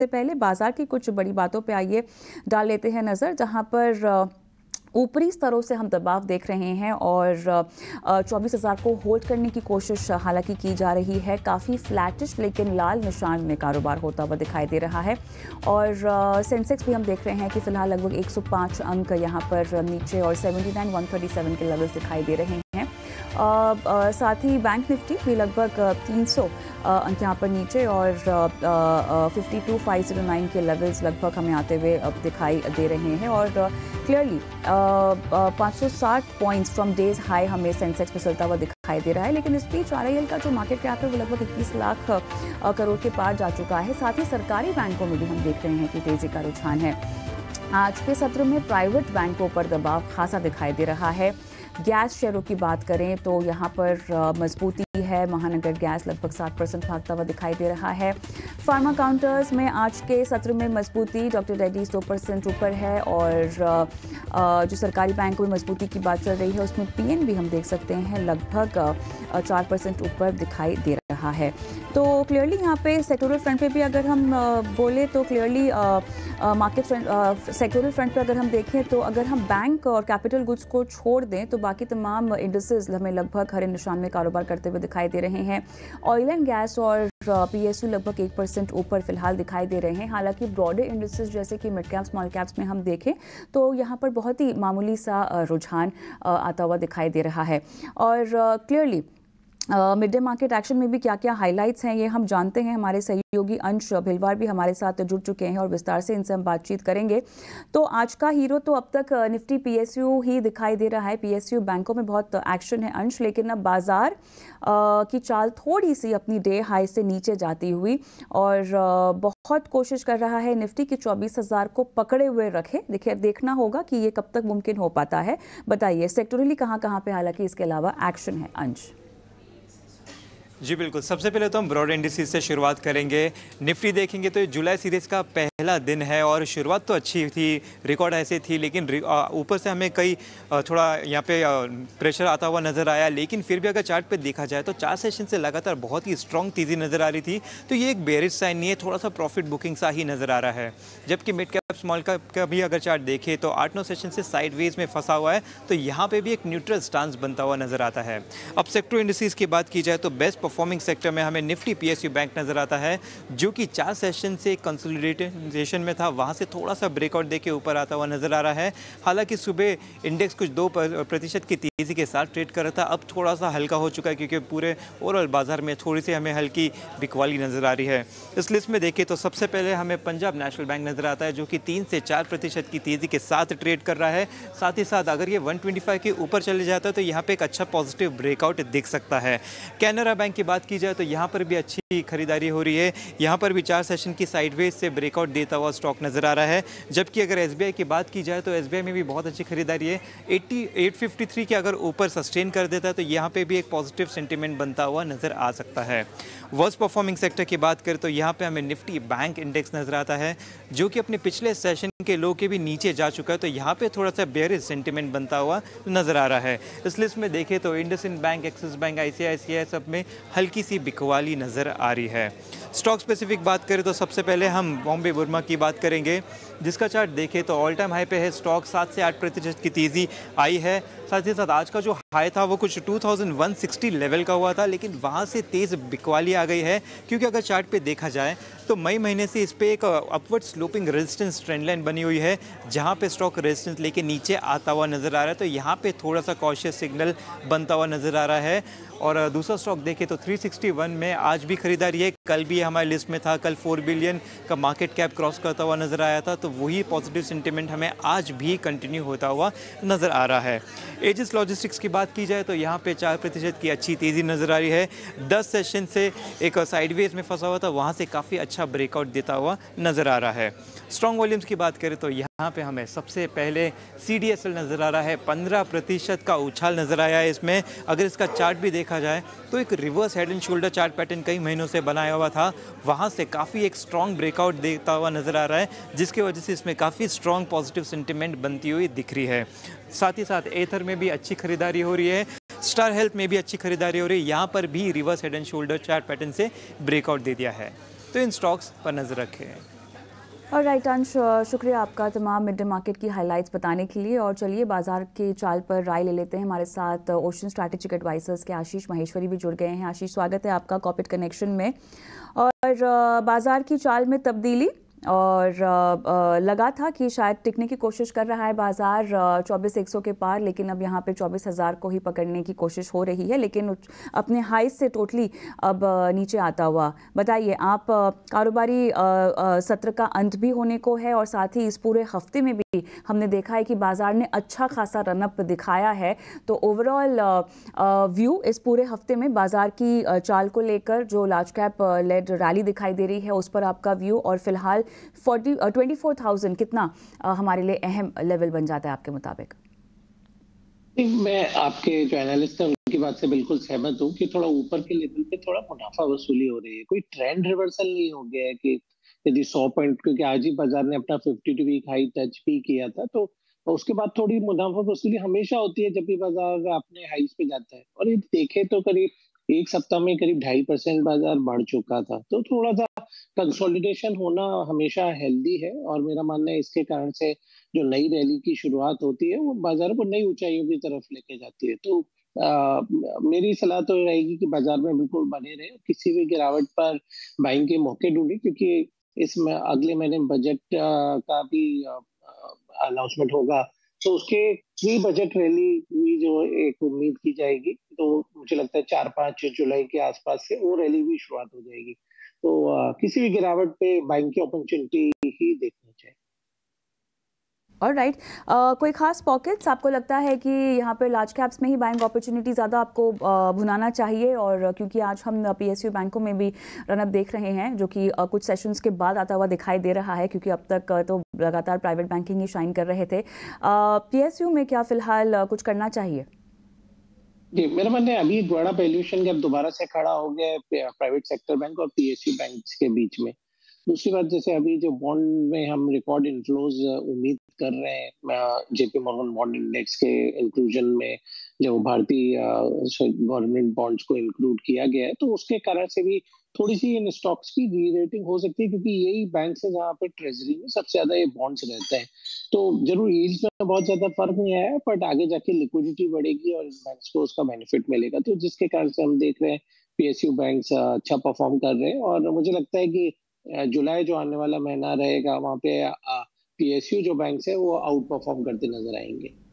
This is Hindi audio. से पहले बाजार की कुछ बड़ी बातों पे आइए डाल लेते हैं नज़र, जहां पर ऊपरी स्तरों से हम दबाव देख रहे हैं और 24,000 को होल्ड करने की कोशिश हालांकि की जा रही है। काफ़ी फ्लैटिश लेकिन लाल निशान में कारोबार होता हुआ दिखाई दे रहा है और सेंसेक्स भी हम देख रहे हैं कि फ़िलहाल लगभग 105 अंक यहाँ पर नीचे और 79,137 के लेवल्स दिखाई दे रहे हैं। साथ ही बैंक निफ्टी भी लगभग 300 अंक यहाँ पर नीचे और 52,509 के लेवल्स लगभग हमें आते हुए अब दिखाई दे रहे हैं और clearly 560 points from day's high हमें सेंसेक्स में चलता हुआ दिखाई दे रहा है। लेकिन इस बीच RIL का जो मार्केट कैप है वो लगभग 21 लाख करोड़ के पार जा चुका है। साथ ही सरकारी बैंकों में भी हम देख रहे हैं कि तेजी का रुझान है। आज के सत्र में प्राइवेट बैंकों पर दबाव खासा दिखाई दे रहा है। गैस शेयरों की बात करें तो यहाँ पर मजबूती है। महानगर गैस लगभग 7% भागता हुआ दिखाई दे रहा है। फार्मा काउंटर्स में आज के सत्र में मजबूती, डॉक्टर रेड्डीज 2% ऊपर है और जो सरकारी बैंक में मजबूती की बात चल रही है उसमें PNB हम देख सकते हैं लगभग 4% ऊपर दिखाई दे रहा है। तो क्लियरली यहाँ पे सेक्टोरल फ्रंट पे भी अगर हम बोले तो क्लियरली मार्केट सेक्टोरल फ्रंट पे अगर हम देखें तो अगर हम बैंक और कैपिटल गुड्स को छोड़ दें तो बाकी तमाम इंडस्ट्रीज हमें लगभग हरे निशान में कारोबार करते हुए दिखाई दे रहे हैं। ऑयल एंड गैस और PSU लगभग 1% ऊपर फिलहाल दिखाई दे रहे हैं। हालांकि ब्रॉडर इंडस्ट्रीज जैसे कि मिड कैप्स, स्मॉल कैप्स में हम देखें तो यहाँ पर बहुत ही मामूली सा रुझान आता हुआ दिखाई दे रहा है। और clearly mid day market action में भी क्या क्या हाइलाइट्स हैं ये हम जानते हैं। हमारे सहयोगी अंश भिलवार भी हमारे साथ जुड़ चुके हैं और विस्तार से इनसे हम बातचीत करेंगे। तो आज का हीरो तो अब तक निफ्टी PSU ही दिखाई दे रहा है। PSU बैंकों में बहुत एक्शन है अंश, लेकिन अब बाजार की चाल थोड़ी सी अपनी डे हाई से नीचे जाती हुई और बहुत कोशिश कर रहा है निफ्टी की 24,000 को पकड़े हुए रखे। देखिए देखना होगा कि ये कब तक मुमकिन हो पाता है। बताइए सेक्टोरली कहाँ पे हालांकि इसके अलावा एक्शन है अंश? जी बिल्कुल, सबसे पहले तो हम ब्रॉड इंडिसेज से शुरुआत करेंगे। निफ्टी देखेंगे तो ये जुलाई सीरीज़ का पहला दिन है और शुरुआत तो अच्छी थी, रिकॉर्ड ऐसे थी, लेकिन ऊपर से हमें कई थोड़ा यहाँ पे प्रेशर आता हुआ नज़र आया। लेकिन फिर भी अगर चार्ट पे देखा जाए तो 4 सेशन से लगातार बहुत ही स्ट्रॉन्ग तेज़ी नज़र आ रही थी, तो ये एक बेयरिश साइन नहीं है, थोड़ा सा प्रॉफिट बुकिंग सा ही नज़र आ रहा है। जबकि मिड कैप स्मॉल कैप का भी अगर चार्ट देखें तो 8-9 सेशन से साइडवेज में फंसा हुआ है, तो यहाँ पर भी एक न्यूट्रल स्टांस बनता हुआ नज़र आता है। अब सेक्टर इंडस्ट्रीज़ की बात की जाए तो बेस्ट परफॉर्मिंग सेक्टर में हमें निफ्टी PSU बैंक नज़र आता है, जो कि 4 सेशन से कंसोलिडेशन में था, वहाँ से थोड़ा सा ब्रेकआउट देके ऊपर आता हुआ नज़र आ रहा है। हालांकि सुबह इंडेक्स कुछ 2% की तेज़ी के साथ ट्रेड कर रहा था, अब थोड़ा सा हल्का हो चुका है क्योंकि पूरे ओवरऑल बाजार में थोड़ी सी हमें हल्की बिकवाली नज़र आ रही है। इस लिस्ट में देखें तो सबसे पहले हमें पंजाब नेशनल बैंक नज़र आता है, जो कि 3 से 4% की तेज़ी के साथ ट्रेड कर रहा है। साथ ही साथ अगर ये 125 के ऊपर चले जाता है तो यहाँ पर एक अच्छा पॉजिटिव ब्रेकआउट दिख सकता है। कैनरा बैंक की बात की जाए तो यहाँ पर भी अच्छी खरीदारी हो रही है, यहाँ पर भी 4 सेशन की साइडवेज से ब्रेकआउट देता हुआ स्टॉक नज़र आ रहा है। जबकि अगर SBI की बात की जाए तो SBI में भी बहुत अच्छी खरीदारी है, 853 के अगर ऊपर सस्टेन कर देता है तो यहाँ पे भी एक पॉजिटिव सेंटिमेंट बनता हुआ नज़र आ सकता है। वर्स्ट परफॉर्मिंग सेक्टर की बात करें तो यहाँ पर हमें निफ्टी बैंक इंडेक्स नज़र आता है, जो कि अपने पिछले सेशन के लो के भी नीचे जा चुका है, तो यहाँ पे थोड़ा सा बेयरिश सेंटिमेंट बनता हुआ नज़र आ रहा है। इस लिस्ट में देखें तो IndusInd bank, Axis bank, ICICI सब में हल्की सी बिकवाली नज़र आ रही है। स्टॉक स्पेसिफिक बात करें तो सबसे पहले हम बॉम्बे बुरमा की बात करेंगे, जिसका चार्ट देखें तो ऑल टाइम हाई पे है। स्टॉक 7 से 8% की तेज़ी आई है। साथ ही साथ आज का जो हाई था वो कुछ 2160 लेवल का हुआ था, लेकिन वहाँ से तेज़ बिकवाली आ गई है, क्योंकि अगर चार्ट पे देखा जाए तो मई महीने से इस पर एक अपवर्ड स्लोपिंग रेजिस्टेंस ट्रेंडलाइन बनी हुई है, जहाँ पे स्टॉक रेजिस्टेंस लेके नीचे आता हुआ नज़र आ रहा है, तो यहाँ पे थोड़ा सा कॉशियस सिग्नल बनता हुआ नज़र आ रहा है। और दूसरा स्टॉक देखें तो 361 में आज भी खरीदारी है, कल भी हमारी लिस्ट में था, कल 4 बिलियन का मार्केट कैप क्रॉस करता हुआ नज़र आया था, तो वही पॉजिटिव सेंटिमेंट हमें आज भी कंटिन्यू होता हुआ नज़र आ रहा है। एजिस लॉजिस्टिक्स की बात की जाए तो यहाँ पे 4% की अच्छी तेज़ी नज़र आ रही है। 10 सेशन से एक साइडवेज में फंसा हुआ था, वहाँ से काफ़ी अच्छा ब्रेकआउट देता हुआ नज़र आ रहा है। स्ट्रॉन्ग वॉल्यूम्स की बात करें तो यहाँ पे हमें सबसे पहले CDSL नज़र आ रहा है, 15% का उछाल नज़र आया है इसमें। अगर इसका चार्ट भी देखा जाए तो एक reverse head and shoulder chart pattern कई महीनों से बनाया हुआ था, वहाँ से काफ़ी एक स्ट्रॉन्ग ब्रेकआउट देता हुआ नज़र आ रहा है, जिसकी वजह से इसमें काफ़ी स्ट्रॉन्ग पॉजिटिव सेंटिमेंट बनती हुई दिख रही है। साथ ही साथ एथर में भी अच्छी खरीदारी हो रही है, स्टार हेल्थ में भी अच्छी खरीदारी हो रही है, यहाँ पर भी reverse head and shoulder chart pattern से ब्रेकआउट दे दिया है। तो इन स्टॉक्स पर नज़र रखें। और राइट अंश, शुक्रिया आपका तमाम मिड डे मार्केट की हाइलाइट्स बताने के लिए। और चलिए बाजार के चाल पर राय ले लेते हैं। हमारे साथ ओशन स्ट्रैटेजिक एडवाइजर्स के आशीष माहेश्वरी भी जुड़ गए हैं। आशीष, स्वागत है आपका कॉर्पोरेट कनेक्शन में। और बाजार की चाल में तब्दीली, और लगा था कि शायद टिकने की कोशिश कर रहा है बाज़ार 24,100 के पार, लेकिन अब यहाँ पे 24,000 को ही पकड़ने की कोशिश हो रही है, लेकिन अपने हाई से टोटली अब नीचे आता हुआ। बताइए आप, कारोबारी सत्र का अंत भी होने को है और साथ ही इस पूरे हफ्ते में भी हमने देखा है कि बाज़ार ने अच्छा खासा रनअप दिखाया है, तो ओवरऑल व्यू इस पूरे हफ्ते में बाज़ार की चाल को लेकर जो लार्ज कैप लेड रैली दिखाई दे रही है उस पर आपका व्यू, और फिलहाल 24,000 कितना हमारे लिए अहम लेवल बन जाता है आपके मुताबिक? मैं आपके जो एनालिस्ट हैं उनकी बात से बिल्कुल सहमत हूँ कि थोड़ा ऊपर के लेवल पे थोड़ा मुनाफा वसूली हो रही है, कोई ट्रेंड रिवर्सल नहीं हो गया है कि यदि 100 पॉइंट, क्योंकि आज ही बाजार ने अपना 52 वीक हाई टच भी किया था, तो उसके बाद थोड़ी मुनाफा वसूली हमेशा होती है जब भी बाजार अपने हाईज पे जाता है। और ये देखे तो करीब एक सप्ताह में करीब 2.5% बाजार बढ़ चुका था, तो थोड़ा सा कंसोलिडेशन होना हमेशा हेल्दी है। और मेरा मानना है इसके कारण से जो नई रैली की शुरुआत होती है वो बाजार को नई ऊंचाइयों की तरफ लेके जाती है। तो मेरी सलाह तो रहेगी कि बाजार में बिल्कुल बने रहे, किसी भी गिरावट पर बाइंग के मौके ढूंढे, क्योंकि इसमें अगले महीने बजट का भी अनाउंसमेंट होगा, तो उसके प्री बजट रैली भी जो एक उम्मीद की जाएगी, तो मुझे लगता है 4-5 जुलाई के आसपास से वो रैली भी शुरुआत हो जाएगी। तो किसी भी गिरावट पे बाइंग की अपॉर्चुनिटी ही देखनी चाहिए। ऑलराइट, कोई खास पॉकेट्स आपको लगता है कि यहाँ पे लार्ज कैप्स में ही बाइंग अपॉर्चुनिटी ज़्यादा आपको भुनाना चाहिए? और क्योंकि आज हम पीएसयू बैंकों में भी रनअप देख रहे हैं जो कि कुछ सेशंस के बाद आता हुआ दिखाई दे रहा है, क्योंकि अब तक तो लगातार प्राइवेट बैंकिंग ही शाइन कर रहे थे। पीएसयू में क्या फिलहाल कुछ करना चाहिए? जी, मेरा मानना है अभी बड़ा वैल्यूएशन गैप दोबारा से खड़ा हो गया प्राइवेट सेक्टर बैंक और पीएसयू बैंक के बीच में। दूसरी बात, जैसे अभी जो बॉन्ड में हम रिकॉर्ड इनफ्लोज उम्मीद कर रहे हैं जेपी मॉर्गन बॉन्ड इंडेक्स के इंक्लूजन में, जो भारतीय गवर्नमेंट बॉन्ड्स को इंक्लूड किया गया है, तो उसके कारण से भी थोड़ी सी इन स्टॉक्स की री रेटिंग हो सकती है, क्योंकि यही बैंक है जहाँ पे ट्रेजरी में सबसे ज्यादा ये बॉन्ड्स रहते हैं। तो जरूर यील्ड्स में बहुत ज्यादा फर्क नहीं आया, बट आगे जाके लिक्विडिटी बढ़ेगी और इस बैंक को उसका बेनिफिट मिलेगा, तो जिसके कारण से हम देख रहे हैं पीएसयू बैंक अच्छा परफॉर्म कर रहे हैं। और मुझे लगता है कि जुलाई जो आने वाला महीना रहेगा वहाँ पे पीएसयू जो बैंक है वो आउट परफॉर्म करते नजर आएंगे।